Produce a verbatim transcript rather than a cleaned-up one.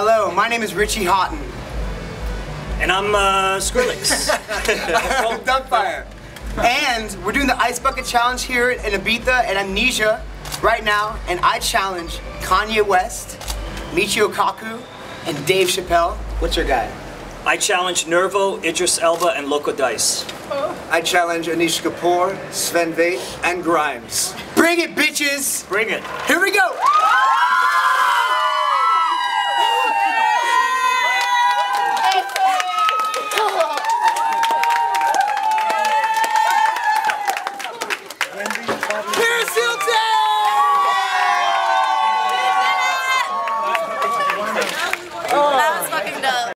Hello, my name is Richie Houghton. And I'm uh, Skrillex. I'm Dumpfire. And we're doing the Ice Bucket Challenge here in Ibiza and Amnesia right now. And I challenge Kanye West, Michio Kaku, and Dave Chappelle. What's your guy? I challenge Nervo, Idris Elba, and Loco Dice. Oh. I challenge Anish Kapoor, Sven Väth, and Grimes. Bring it, bitches! Bring it. Here we go!